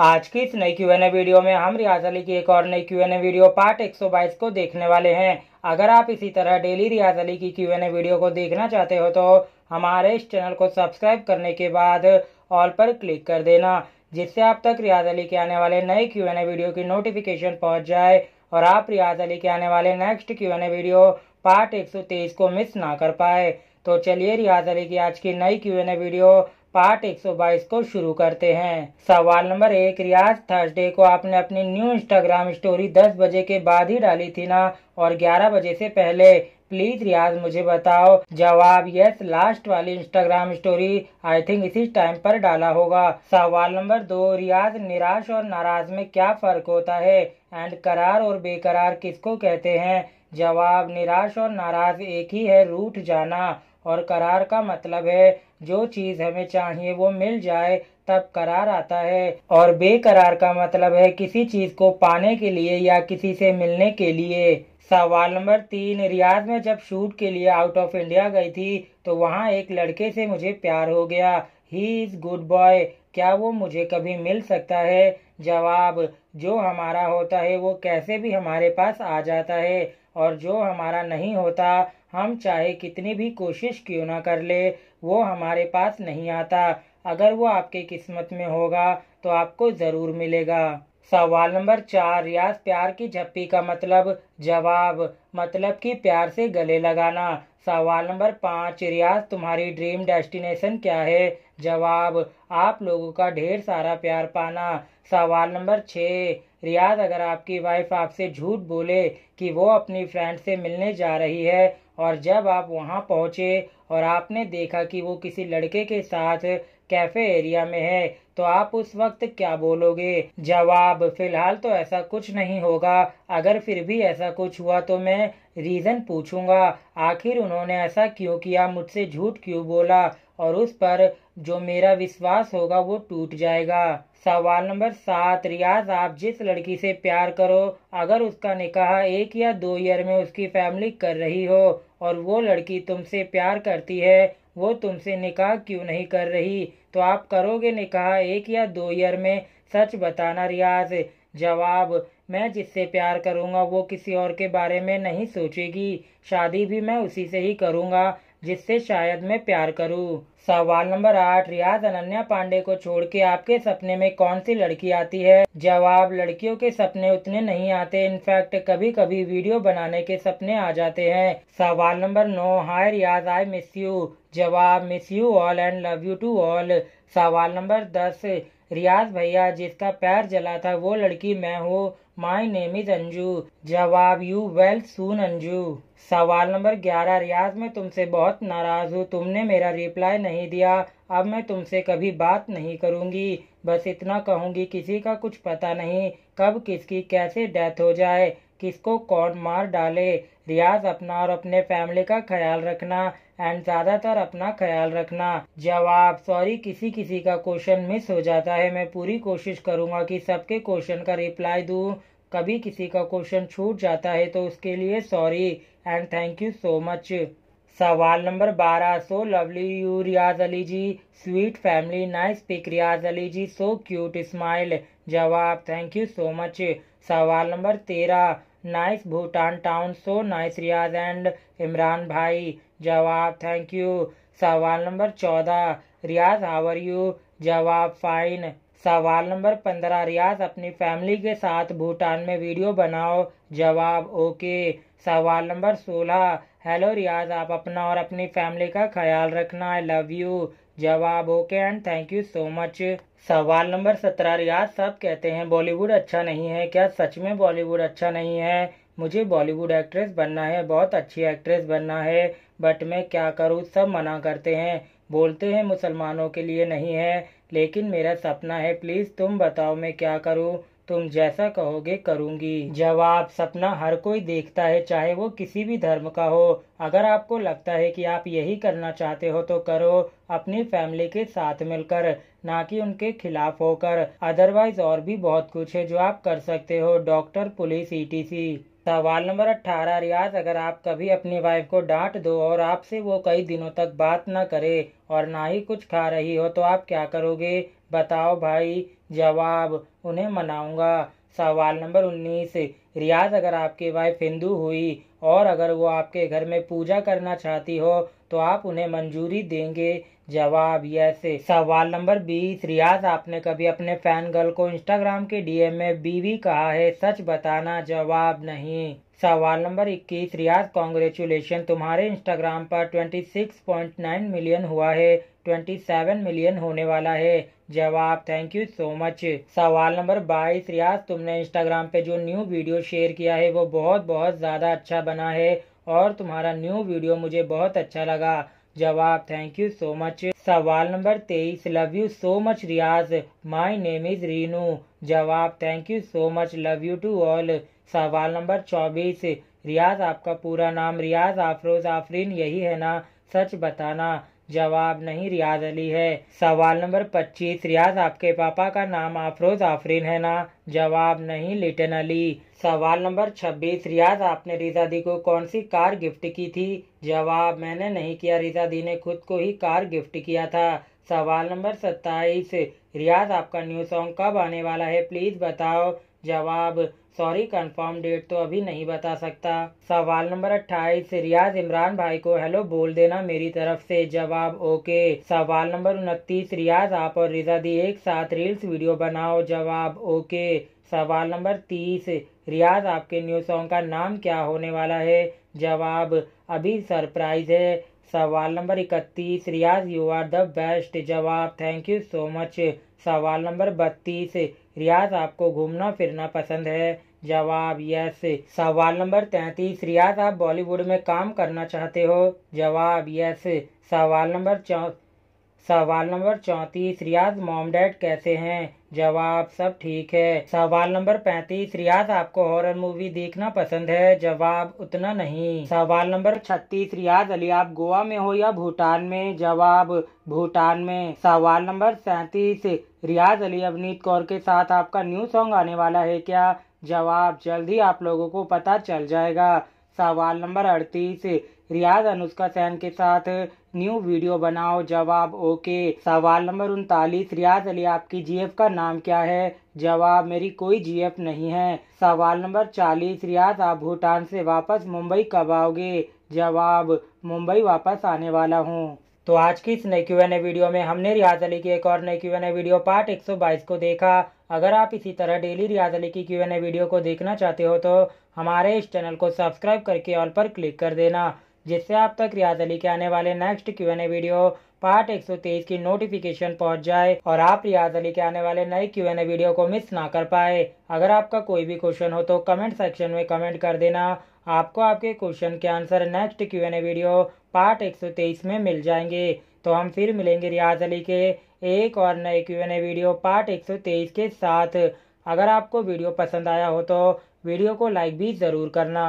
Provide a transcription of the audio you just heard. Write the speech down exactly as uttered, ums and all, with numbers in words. आज की इस नई क्यू एन ए वीडियो में हम रियाज अली की एक और नई Q N A video part एक सौ बाईस को देखने वाले हैं। अगर आप इसी तरह डेली रियाज अली की क्यू एन ए वीडियो को देखना चाहते हो तो हमारे इस चैनल को सब्सक्राइब करने के बाद ऑल पर क्लिक कर देना, जिससे आप तक रियाज अली के आने वाले नए क्यू एन ए वीडियो की नोटिफिकेशन पहुँच जाए और आप रियाज अली के आने वाले next Q N A video part एक सौ तेईस को मिस ना कर पाए। तो चलिए रियाज अली की आज की नई Q N A video part एक सौ बाईस को शुरू करते हैं। सवाल नंबर एक, रियाज थर्सडे को आपने अपनी न्यू इंस्टाग्राम स्टोरी दस बजे के बाद ही डाली थी ना, और ग्यारह बजे से पहले? प्लीज रियाज मुझे बताओ। जवाब यस, लास्ट वाली इंस्टाग्राम स्टोरी आई थिंक इसी टाइम पर डाला होगा। सवाल नंबर दो, रियाज निराश और नाराज में क्या फर्क होता है एंड करार और बेकरार किसको कहते हैं? जवाब, निराश और नाराज एक ही है, रूठ जाना, और करार का मतलब है जो चीज हमें चाहिए वो मिल जाए तब करार आता है, और बेकरार का मतलब है किसी चीज को पाने के लिए या किसी से मिलने के लिए। सवाल नंबर तीन, रियाज में जब शूट के लिए आउट ऑफ इंडिया गई थी तो वहाँ एक लड़के से मुझे प्यार हो गया, ही इज गुड बॉय, क्या वो मुझे कभी मिल सकता है? जवाब, जो हमारा होता है वो कैसे भी हमारे पास आ जाता है, और जो हमारा नहीं होता हम चाहे कितनी भी कोशिश क्यों ना कर ले वो हमारे पास नहीं आता, अगर वो आपके किस्मत में होगा तो आपको जरूर मिलेगा। सवाल नंबर चार, रियाज प्यार की झप्पी का मतलब? जवाब, मतलब कि प्यार से गले लगाना। सवाल नंबर पाँच, रियाज तुम्हारी ड्रीम डेस्टिनेशन क्या है? जवाब, आप लोगों का ढेर सारा प्यार पाना। सवाल नंबर छः, रियाज अगर आपकी वाइफ आपसे झूठ बोले कि वो अपनी फ्रेंड से मिलने जा रही है, और जब आप वहां पहुंचे और आपने देखा कि वो किसी लड़के के साथ कैफे एरिया में है, तो आप उस वक्त क्या बोलोगे? जवाब, फिलहाल तो ऐसा कुछ नहीं होगा, अगर फिर भी ऐसा कुछ हुआ तो मैं रीज़न पूछूंगा, आखिर उन्होंने ऐसा क्यों किया, मुझसे झूठ क्यों बोला, और उस पर जो मेरा विश्वास होगा वो टूट जाएगा। सवाल नंबर सात, रियाज आप जिस लड़की से प्यार करो अगर उसका निकाह एक या दो ईयर में उसकी फैमिली कर रही हो और वो लड़की तुमसे प्यार करती है, वो तुमसे निकाह क्यों नहीं कर रही, तो आप करोगे निकाह एक या दो ईयर में? सच बताना रियाज। जवाब, मैं जिससे प्यार करूँगा वो किसी और के बारे में नहीं सोचेगी, शादी भी मैं उसी से ही करूँगा जिससे शायद मैं प्यार करूं। सवाल नंबर आठ, रियाज अनन्या पांडे को छोड़ के आपके सपने में कौन सी लड़की आती है? जवाब, लड़कियों के सपने उतने नहीं आते, इनफैक्ट कभी कभी वीडियो बनाने के सपने आ जाते हैं। सवाल नंबर नौ, hi Riyaz I miss you. जवाब, miss you all and love you too all. सवाल नंबर दस, रियाज भैया जिसका पैर जला था वो लड़की मैं हूँ, माई नेम इज अंजू। जवाब, यू वेल सून अंजू। सवाल नंबर ग्यारह, रियाज मैं तुमसे बहुत नाराज हूँ, तुमने मेरा रिप्लाई नहीं दिया, अब मैं तुमसे कभी बात नहीं करूँगी, बस इतना कहूँगी किसी का कुछ पता नहीं कब किसकी कैसे डेथ हो जाए, किसको कौन मार डाले। रियाज अपना और अपने फैमिली का ख्याल रखना एंड ज़्यादातर अपना ख्याल रखना। जवाब, सॉरी किसी किसी का क्वेश्चन मिस हो जाता है, मैं पूरी कोशिश करूँगा कि सबके क्वेश्चन का रिप्लाई दूँ, कभी किसी का क्वेश्चन छूट जाता है तो उसके लिए sorry and thank you so much. सवाल नंबर बारह, so lovely you Riyaz Ali ji, sweet family, nice pic Riyaz Ali ji, so cute smile. जवाब, थैंक यू सो मच। सवाल नंबर तेरह, nice Bhutan town, so nice Riyaz and Imran भाई। जवाब, थैंक यू। सवाल नंबर चौदह, रियाज हाउ आर यू? जवाब, फाइन। सवाल नंबर पंद्रह, रियाज अपनी फैमिली के साथ भूटान में वीडियो बनाओ। जवाब, ओके। सवाल नंबर सोलह, हेलो रियाज आप अपना और अपनी फैमिली का ख्याल रखना, आई लव यू। जवाब, okay and thank you so much. सवाल नंबर सत्रह, रियाज सब कहते हैं बॉलीवुड अच्छा नहीं है, क्या सच में बॉलीवुड अच्छा नहीं है? मुझे बॉलीवुड एक्ट्रेस बनना है, बहुत अच्छी एक्ट्रेस बनना है, बट मैं क्या करूँ, सब मना करते हैं, बोलते हैं मुसलमानों के लिए नहीं है, लेकिन मेरा सपना है, प्लीज़ तुम बताओ मैं क्या करूँ, तुम जैसा कहोगे करूँगी। जवाब, सपना हर कोई देखता है चाहे वो किसी भी धर्म का हो, अगर आपको लगता है कि आप यही करना चाहते हो तो करो, अपनी फैमिली के साथ मिलकर, ना कि उनके खिलाफ होकर, अदरवाइज और भी बहुत कुछ है जो आप कर सकते हो, doctor, police, E T C. सवाल नंबर अट्ठारह, रियाज अगर आप कभी अपनी वाइफ को डांट दो और आपसे वो कई दिनों तक बात ना करे और ना ही कुछ खा रही हो तो आप क्या करोगे? बताओ भाई जवाब, उन्हें मनाऊंगा। सवाल नंबर उन्नीस, रियाज अगर आपकी वाइफ हिंदू हुई और अगर वो आपके घर में पूजा करना चाहती हो तो आप उन्हें मंजूरी देंगे? जवाब यस। सवाल नंबर बीस, रियाज आपने कभी अपने फैन गर्ल को इंस्टाग्राम के डीएम में बीवी कहा है? सच बताना। जवाब नहीं। सवाल नंबर इक्कीस, रियाज कॉन्ग्रेचुलेशन, तुम्हारे इंस्टाग्राम पर छब्बीस पॉइंट नौ मिलियन हुआ है, सत्ताईस मिलियन होने वाला है। जवाब थैंक यू सो मच। सवाल नंबर बाईस, रियाज तुमने इंस्टाग्राम पे जो न्यू वीडियो शेयर किया है वो बहुत बहुत ज़्यादा अच्छा बना है और तुम्हारा न्यू वीडियो मुझे बहुत अच्छा लगा। जवाब थैंक यू सो मच। सवाल नंबर तेईस, love you so much Riyaz, my name is Reenu. जवाब thank you so much, love you too all. सवाल नंबर चौबीस, रियाज आपका पूरा नाम रियाज अफरोज आफरीन यही है ना? सच बताना। जवाब नहीं, रियाज अली है। सवाल नंबर पच्चीस, रियाज आपके पापा का नाम अफरोज आफरीन है ना? जवाब नहीं, लिटन अली। सवाल नंबर छब्बीस, रियाज आपने रिजादी को कौन सी कार गिफ्ट की थी? जवाब मैंने नहीं किया, रिजादी ने खुद को ही कार गिफ्ट किया था। सवाल नंबर सत्ताईस, रियाज आपका न्यू सॉन्ग कब आने वाला है प्लीज बताओ? जवाब सॉरी, कंफर्म डेट तो अभी नहीं बता सकता। सवाल नंबर अट्ठाईस, रियाज इमरान भाई को हेलो बोल देना मेरी तरफ से। जवाब ओके। सवाल नंबर उनतीस, रियाज आप और रिजादी एक साथ रील्स वीडियो बनाओ। जवाब ओके। सवाल नंबर तीस, रियाज आपके न्यू सॉन्ग का नाम क्या होने वाला है? जवाब अभी सरप्राइज है। सवाल नंबर इकतीस, Riyaz you are the best. जवाब थैंक यू सो मच। सवाल नंबर बत्तीस, रियाज आपको घूमना फिरना पसंद है? जवाब यस। सवाल नंबर तैंतीस, रियाज आप बॉलीवुड में काम करना चाहते हो? जवाब यस। सवाल नंबर चौ सवाल नंबर चौंतीस, रियाज मॉम डैड कैसे हैं? जवाब सब ठीक है। सवाल नंबर पैंतीस, रियाज आपको हॉरर मूवी देखना पसंद है? जवाब उतना नहीं। सवाल नंबर छत्तीस, रियाज अली आप गोवा में हो या भूटान में? जवाब भूटान में। सवाल नंबर सैंतीस, रियाज अली अवनीत कौर के साथ आपका न्यू सॉन्ग आने वाला है क्या? जवाब जल्द ही आप लोगों को पता चल जाएगा। सवाल नंबर अड़तीस, रियाज अनुष्का सैन के साथ न्यू वीडियो बनाओ। जवाब ओके। सवाल नंबर उनतालीस, रियाज अली आपकी जीएफ का नाम क्या है? जवाब मेरी कोई जीएफ नहीं है। सवाल नंबर चालीस, रियाज आप भूटान से वापस मुंबई कब आओगे? जवाब मुंबई वापस आने वाला हूँ। तो आज की इस नई क्यू एन ए वीडियो में हमने रियाज अली की एक और नई Q N A video part एक सौ बाईस को देखा। अगर आप इसी तरह डेली रियाज अली की क्यू एन ए वीडियो को देखना चाहते हो तो हमारे इस चैनल को सब्सक्राइब करके ऑल पर क्लिक कर देना, जिससे आप तक रियाज अली के आने वाले next Q N A video part एक सौ तेईस की नोटिफिकेशन पहुंच जाए और आप रियाज अली के आने वाले नए क्यू एन ए वीडियो को मिस ना कर पाए। अगर आपका कोई भी क्वेश्चन हो तो कमेंट सेक्शन में कमेंट कर देना, आपको आपके क्वेश्चन के answer next Q N A video part एक सौ तेईस में मिल जाएंगे। तो हम फिर मिलेंगे रियाज अली के एक और नए Q N A video part एक सौ तेईस के साथ। अगर आपको वीडियो पसंद आया हो तो वीडियो को लाइक भी ज़रूर करना।